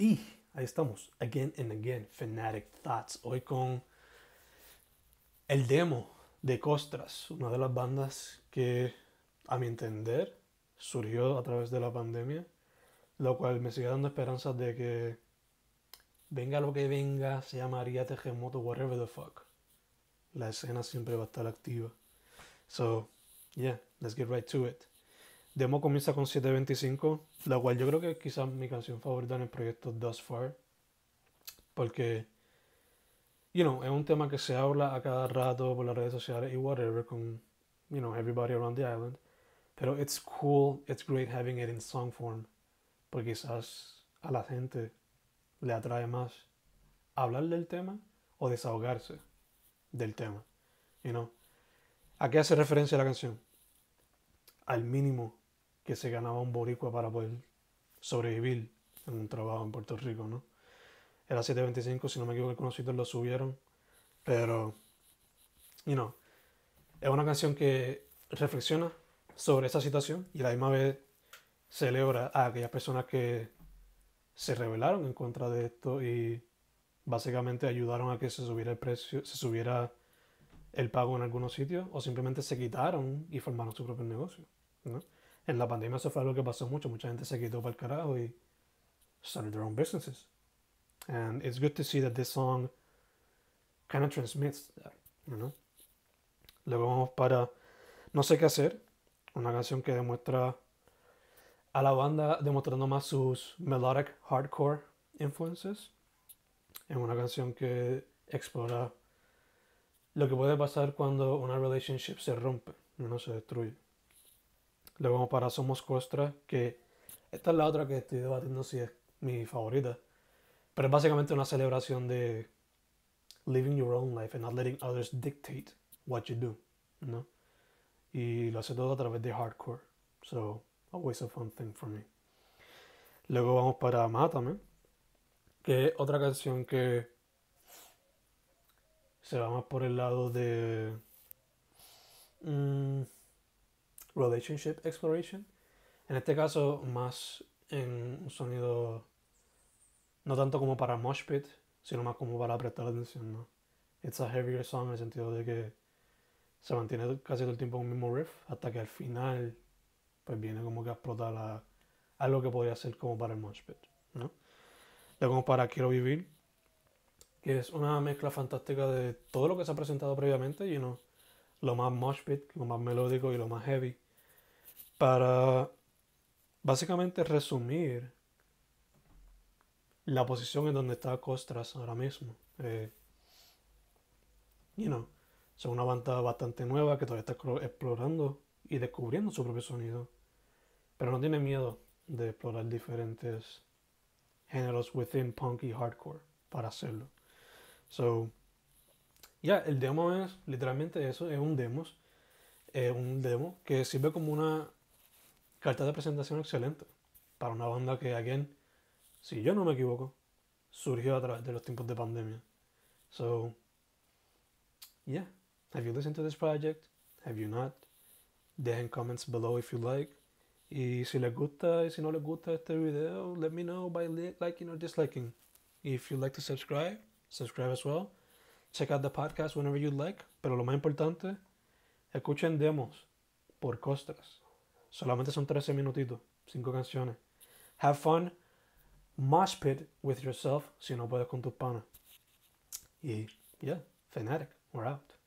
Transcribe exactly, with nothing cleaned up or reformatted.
Y ahí estamos, again and again, Fanatic Thoughts. Hoy con el demo de Costras, una de las bandas que, a mi entender, surgió a través de la pandemia, lo cual me sigue dando esperanzas de que venga lo que venga, se llama aria Tejemoto, whatever the fuck. La escena siempre va a estar activa. So, yeah, let's get right to it. Demo comienza con siete veinticinco, la cual yo creo que es quizás mi canción favorita en el proyecto thus far, porque, you know, es un tema que se habla a cada rato por las redes sociales y whatever con, you know, everybody around the island, pero it's cool, it's great having it in song form, porque quizás a la gente le atrae más hablar del tema o desahogarse del tema, you know. ¿A qué hace referencia la canción? Al mínimo que se ganaba un boricua para poder sobrevivir en un trabajo en Puerto Rico, ¿no? Era siete veinticinco, si no me equivoco, algunos sitios lo subieron, pero, you know, es una canción que reflexiona sobre esa situación y a la misma vez celebra a aquellas personas que se rebelaron en contra de esto y básicamente ayudaron a que se subiera el precio, se subiera el pago en algunos sitios, o simplemente se quitaron y formaron su propio negocio, ¿no? En la pandemia eso fue algo que pasó mucho. Mucha gente se quitó para el carajo y started their own businesses. And it's good to see that this song kind of transmits that, you know? Luego vamos para No sé qué hacer, una canción que demuestra a la banda demostrando más sus melodic hardcore influences. Es una canción que explora lo que puede pasar cuando una relationship se rompe, no se destruye. Luego vamos para Somos Costras, que esta es la otra que estoy debatiendo si es mi favorita, pero es básicamente una celebración de living your own life and not letting others dictate what you do, ¿no? Y lo hace todo a través de hardcore, so always a fun thing for me. Luego vamos para Mátame, que es otra canción que se va más por el lado de um, relationship exploration. En este caso, más en un sonido no tanto como para mosh pit, sino más como para prestar atención, ¿no? It's a heavier song en el sentido de que se mantiene casi todo el tiempo un mismo riff, hasta que al final pues viene como que a explotar a algo que podría ser como para el mosh pit, ¿no? Luego para Quiero Vivir, que es una mezcla fantástica de todo lo que se ha presentado previamente, you know, lo más mosh pit, lo más melódico y lo más heavy, para básicamente resumir la posición en donde está Costras ahora mismo. Eh, you know, son una banda bastante nueva que todavía está explorando y descubriendo su propio sonido, pero no tiene miedo de explorar diferentes géneros within punk y hardcore para hacerlo. So, ya, yeah, el demo es literalmente eso, es un demo, eh, un demo que sirve como una carta de presentación excelente para una banda que, again, si yo no me equivoco, surgió a través de los tiempos de pandemia. So, yeah, have you listened to this project? Have you not? Dejen comments below if you like. Y si les gusta y si no les gusta este video, let me know by liking or disliking. If you'd like to subscribe, subscribe as well. Check out the podcast whenever you'd like. Pero lo más importante, escuchen demos por Costras. Solamente son trece minutitos, cinco canciones. Have fun, mosh pit with yourself si no puedes con tus panas. Y yeah, Fanatic, we're out.